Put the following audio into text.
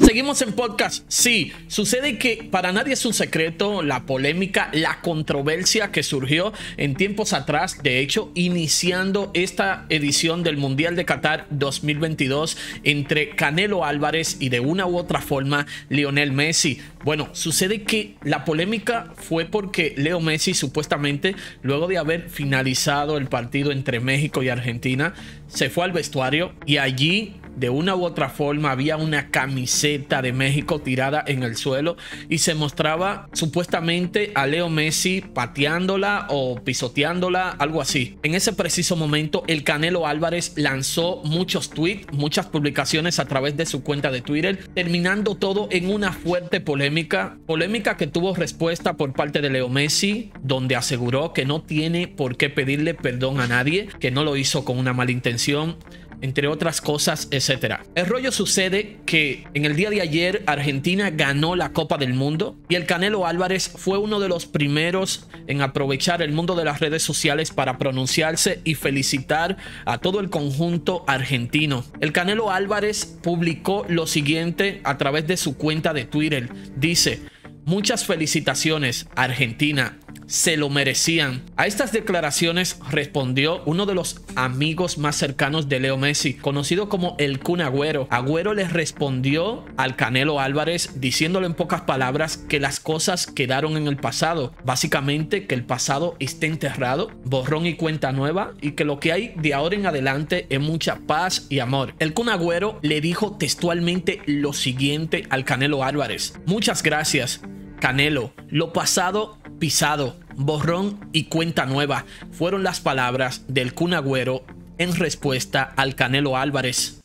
Seguimos en podcast. Sí, sucede que para nadie es un secreto la polémica, la controversia que surgió en tiempos atrás, de hecho, iniciando esta edición del Mundial de Qatar 2022 entre Canelo Álvarez y de una u otra forma Lionel Messi. Bueno, sucede que la polémica fue porque Leo Messi supuestamente, luego de haber finalizado el partido entre México y Argentina, se fue al vestuario y allí de una u otra forma había una camiseta de México tirada en el suelo y se mostraba supuestamente a Leo Messi pateándola o pisoteándola, algo así. En ese preciso momento, el Canelo Álvarez lanzó muchos tweets, muchas publicaciones a través de su cuenta de Twitter, terminando todo en una fuerte polémica que tuvo respuesta por parte de Leo Messi, donde aseguró que no tiene por qué pedirle perdón a nadie, que no lo hizo con una mala intención, entre otras cosas, etcétera. El rollo sucede que en el día de ayer Argentina ganó la Copa del Mundo y el Canelo Álvarez fue uno de los primeros en aprovechar el mundo de las redes sociales para pronunciarse y felicitar a todo el conjunto argentino. El Canelo Álvarez publicó lo siguiente a través de su cuenta de Twitter. Dice: muchas felicitaciones, Argentina. Se lo merecían. A estas declaraciones respondió uno de los amigos más cercanos de Leo Messi, conocido como el Kun Agüero. Agüero les respondió al Canelo Álvarez diciéndole en pocas palabras que las cosas quedaron en el pasado. Básicamente que el pasado está enterrado, borrón y cuenta nueva, y que lo que hay de ahora en adelante es mucha paz y amor. El Kun Agüero le dijo textualmente lo siguiente al Canelo Álvarez: muchas gracias, Canelo. Lo pasado pisado, borrón y cuenta nueva, fueron las palabras del Kun Agüero en respuesta al Canelo Álvarez.